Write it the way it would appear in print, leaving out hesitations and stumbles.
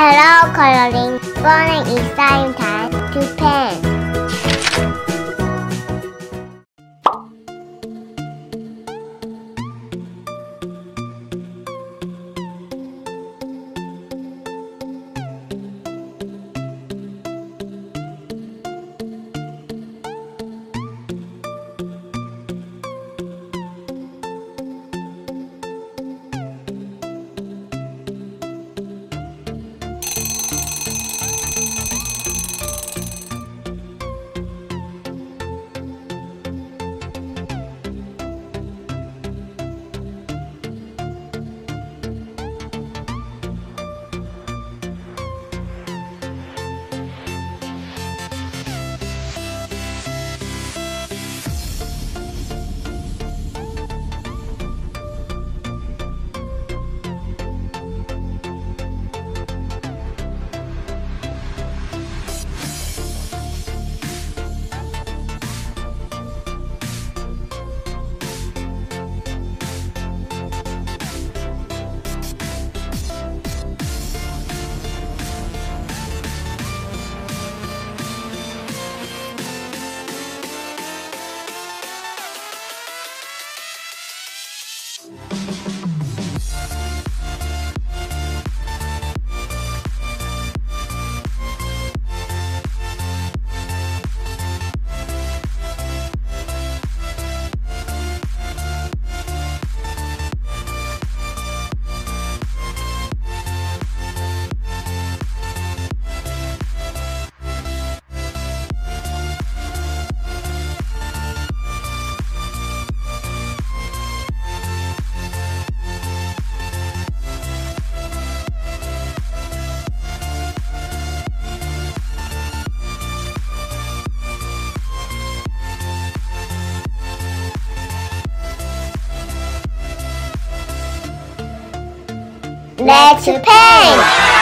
Hello Coloring, morning is time to paint. Let's paint!